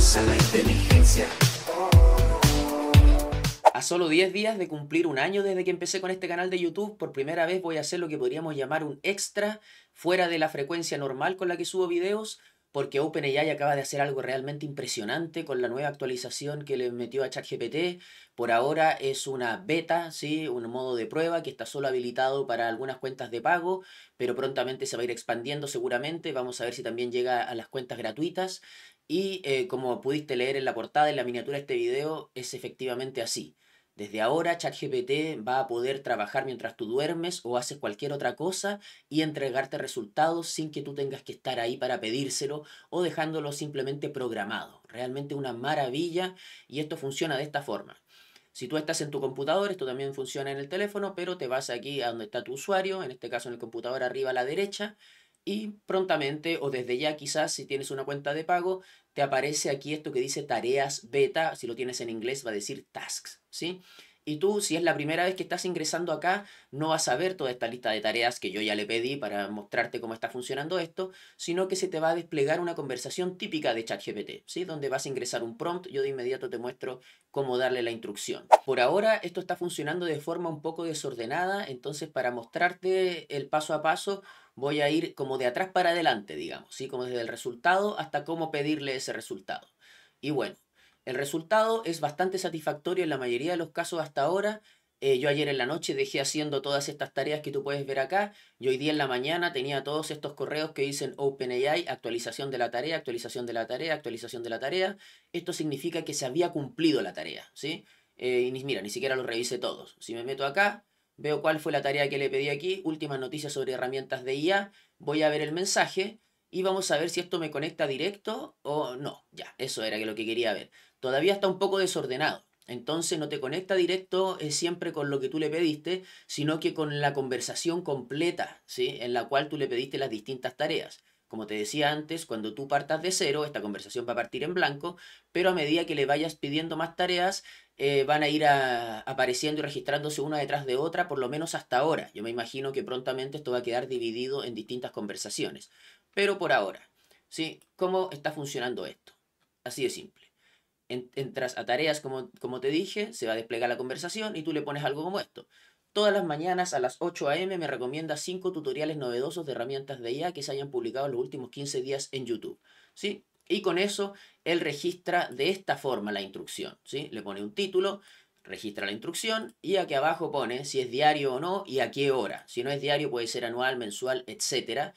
Usa la inteligencia. A solo 10 días de cumplir un año desde que empecé con este canal de YouTube, por primera vez voy a hacer lo que podríamos llamar un extra fuera de la frecuencia normal con la que subo videos, porque OpenAI acaba de hacer algo realmente impresionante con la nueva actualización que le metió a ChatGPT. Por ahora es una beta, ¿sí? Un modo de prueba que está solo habilitado para algunas cuentas de pago, pero prontamente se va a ir expandiendo seguramente. Vamos a ver si también llega a las cuentas gratuitas. Y como pudiste leer en la portada, en la miniatura de este video, es efectivamente así. Desde ahora ChatGPT va a poder trabajar mientras tú duermes o haces cualquier otra cosa y entregarte resultados sin que tú tengas que estar ahí para pedírselo o dejándolo simplemente programado. Realmente una maravilla, y esto funciona de esta forma. Si tú estás en tu computador, esto también funciona en el teléfono, pero te vas aquí a donde está tu usuario, en este caso en el computador arriba a la derecha, y prontamente o desde ya quizás si tienes una cuenta de pago te aparece aquí esto que dice tareas beta, si lo tienes en inglés va a decir tasks, ¿sí? Y tú, si es la primera vez que estás ingresando acá, no vas a ver toda esta lista de tareas que yo ya le pedí para mostrarte cómo está funcionando esto, sino que se te va a desplegar una conversación típica de ChatGPT, ¿sí? Donde vas a ingresar un prompt, yo de inmediato te muestro cómo darle la instrucción. Por ahora esto está funcionando de forma un poco desordenada, entonces para mostrarte el paso a paso voy a ir como de atrás para adelante, digamos, ¿sí? Como desde el resultado hasta cómo pedirle ese resultado. Y bueno, el resultado es bastante satisfactorio en la mayoría de los casos hasta ahora. Yo ayer en la noche dejé haciendo todas estas tareas que tú puedes ver acá, y hoy día en la mañana tenía todos estos correos que dicen OpenAI, actualización de la tarea, actualización de la tarea, actualización de la tarea. Esto significa que se había cumplido la tarea, ¿sí? Y mira, ni siquiera los revisé todos. Si me meto acá, veo cuál fue la tarea que le pedí aquí, últimas noticias sobre herramientas de IA, voy a ver el mensaje y vamos a ver si esto me conecta directo o no. Ya, eso era lo que quería ver. Todavía está un poco desordenado, entonces no te conecta directo siempre con lo que tú le pediste, sino que con la conversación completa, ¿sí? En la cual tú le pediste las distintas tareas. Como te decía antes, cuando tú partas de cero, esta conversación va a partir en blanco, pero a medida que le vayas pidiendo más tareas, van a ir apareciendo y registrándose una detrás de otra, por lo menos hasta ahora. Yo me imagino que prontamente esto va a quedar dividido en distintas conversaciones. Pero por ahora, ¿sí? ¿Cómo está funcionando esto? Así de simple. Entras a tareas, como te dije, se va a desplegar la conversación y tú le pones algo como esto. Todas las mañanas a las 8 AM me recomienda 5 tutoriales novedosos de herramientas de IA que se hayan publicado en los últimos 15 días en YouTube, ¿sí? Y con eso, él registra de esta forma la instrucción, ¿sí? Le pone un título, registra la instrucción y aquí abajo pone si es diario o no y a qué hora. Si no es diario puede ser anual, mensual, etcétera.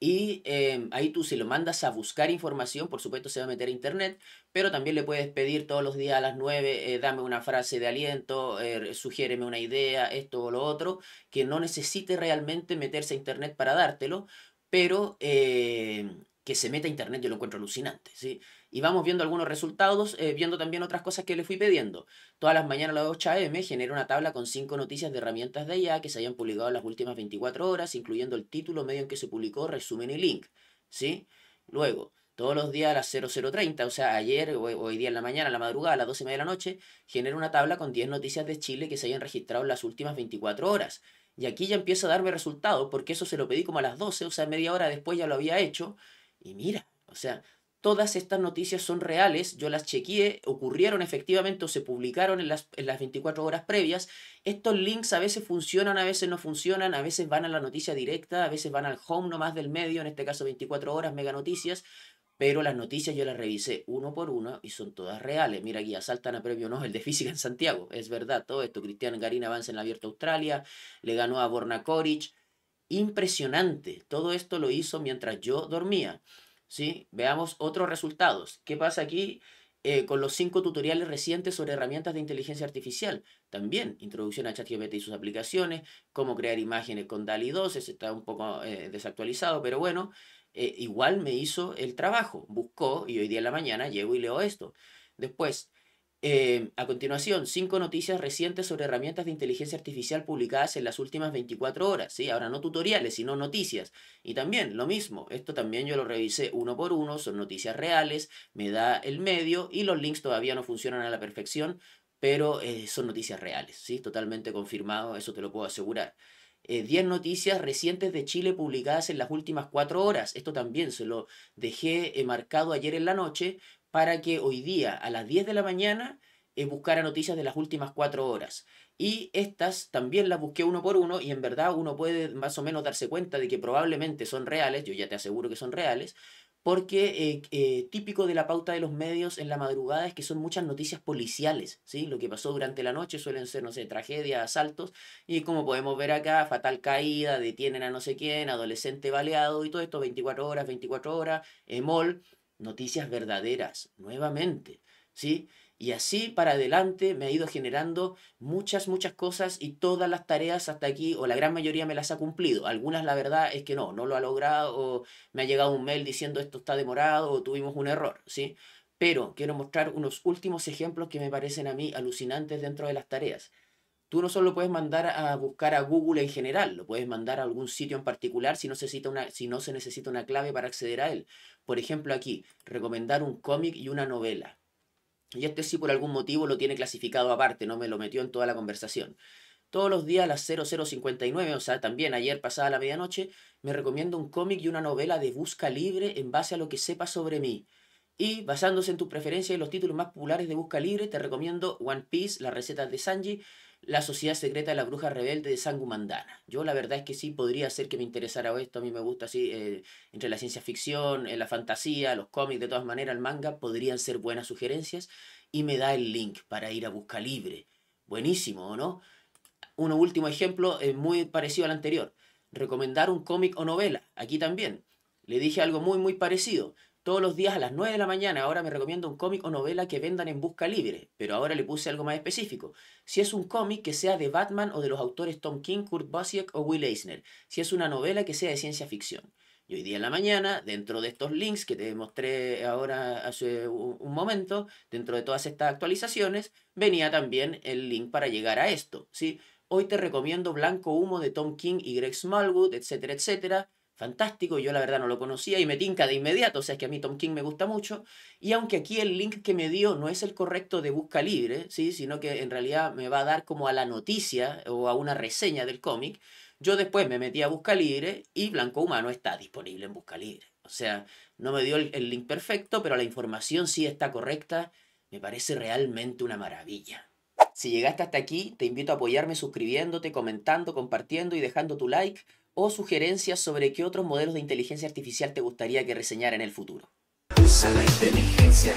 Y ahí tú, si lo mandas a buscar información, por supuesto se va a meter a internet, pero también le puedes pedir todos los días a las 9, dame una frase de aliento, sugiéreme una idea, esto o lo otro, que no necesite realmente meterse a internet para dártelo, pero que se meta a internet yo lo encuentro alucinante, ¿sí? Y vamos viendo algunos resultados, viendo también otras cosas que le fui pidiendo. Todas las mañanas a las 8 AM genera una tabla con 5 noticias de herramientas de IA que se hayan publicado en las últimas 24 horas, incluyendo el título, medio en que se publicó, resumen y link, ¿sí? Luego, todos los días a las 00:30, o sea, ayer o hoy día en la mañana, a la madrugada, a las 12:30 de la noche, genera una tabla con 10 noticias de Chile que se hayan registrado en las últimas 24 horas. Y aquí ya empieza a darme resultados, porque eso se lo pedí como a las 12, o sea, media hora después ya lo había hecho. Y mira, o sea, todas estas noticias son reales, yo las chequeé, ocurrieron efectivamente o se publicaron en las 24 horas previas. Estos links a veces funcionan, a veces no funcionan, a veces van a la noticia directa, a veces van al home nomás del medio, en este caso 24 horas, mega noticias, pero las noticias yo las revisé uno por uno y son todas reales. Mira aquí, asaltan a premio Nobel de Física en Santiago, es verdad todo esto. Cristian Garín avanza en el Abierto Australia, le ganó a Borna Coric, impresionante, todo esto lo hizo mientras yo dormía. ¿Sí? Veamos otros resultados. ¿Qué pasa aquí con los 5 tutoriales recientes sobre herramientas de inteligencia artificial? También, introducción a ChatGPT y sus aplicaciones, cómo crear imágenes con DALL-E 2, ese está un poco desactualizado, pero bueno, igual me hizo el trabajo, buscó y hoy día en la mañana llego y leo esto. Después, a continuación, 5 noticias recientes sobre herramientas de inteligencia artificial publicadas en las últimas 24 horas, ¿sí? Ahora no tutoriales, sino noticias. Y también, lo mismo, esto también yo lo revisé uno por uno, son noticias reales, me da el medio y los links todavía no funcionan a la perfección, pero son noticias reales, ¿sí? Totalmente confirmado, eso te lo puedo asegurar. 10 noticias recientes de Chile publicadas en las últimas 4 horas. Esto también se lo dejé marcado ayer en la noche, para que hoy día a las 10 de la mañana buscara noticias de las últimas 4 horas. Y estas también las busqué uno por uno y en verdad uno puede más o menos darse cuenta de que probablemente son reales, yo ya te aseguro que son reales, porque típico de la pauta de los medios en la madrugada es que son muchas noticias policiales, ¿sí? Lo que pasó durante la noche suelen ser, no sé, tragedias, asaltos, y como podemos ver acá, fatal caída, detienen a no sé quién, adolescente baleado y todo esto, 24 horas, EMOL, noticias verdaderas, nuevamente, ¿sí? Y así para adelante me ha ido generando muchas cosas y todas las tareas hasta aquí, o la gran mayoría me las ha cumplido. Algunas la verdad es que no lo ha logrado, o me ha llegado un mail diciendo esto está demorado, o tuvimos un error, ¿sí? Pero quiero mostrar unos últimos ejemplos que me parecen a mí alucinantes dentro de las tareas. Tú no solo puedes mandar a buscar a Google en general, lo puedes mandar a algún sitio en particular si no se necesita una clave para acceder a él. Por ejemplo aquí, recomendar un cómic y una novela. Y este sí por algún motivo lo tiene clasificado aparte, no me lo metió en toda la conversación. Todos los días a las 00:59, o sea, también ayer pasada la medianoche, me recomienda un cómic y una novela de Buscalibre en base a lo que sepa sobre mí. Y basándose en tus preferencias y los títulos más populares de Buscalibre, te recomiendo One Piece, las recetas de Sanji, La Sociedad Secreta de la Bruja Rebelde de Sangu Mandana. Yo la verdad es que sí podría ser que me interesara esto, a mí me gusta así, entre la ciencia ficción, la fantasía, los cómics, de todas maneras el manga, podrían ser buenas sugerencias, y me da el link para ir a Buscalibre. Buenísimo, ¿o no? Un último ejemplo muy parecido al anterior, recomendar un cómic o novela, aquí también, le dije algo muy parecido. Todos los días a las 9 de la mañana ahora me recomiendo un cómic o novela que vendan en Buscalibre, pero ahora le puse algo más específico. Si es un cómic, que sea de Batman o de los autores Tom King, Kurt Busiek o Will Eisner. Si es una novela, que sea de ciencia ficción. Y hoy día en la mañana, dentro de estos links que te mostré ahora hace un momento, dentro de todas estas actualizaciones, venía también el link para llegar a esto, ¿sí? Hoy te recomiendo Blanco Humo de Tom King y Greg Smallwood, etcétera, etcétera. Fantástico, yo la verdad no lo conocía y me tinca de inmediato, o sea, es que a mí Tom King me gusta mucho, y aunque aquí el link que me dio no es el correcto de Buscalibre, ¿sí? Sino que en realidad me va a dar como a la noticia o a una reseña del cómic, yo después me metí a Buscalibre y Blanco Humano está disponible en Buscalibre, o sea, no me dio el link perfecto, pero la información sí está correcta, me parece realmente una maravilla. Si llegaste hasta aquí, te invito a apoyarme suscribiéndote, comentando, compartiendo y dejando tu like, o sugerencias sobre qué otros modelos de inteligencia artificial te gustaría que reseñara en el futuro. Usa la inteligencia.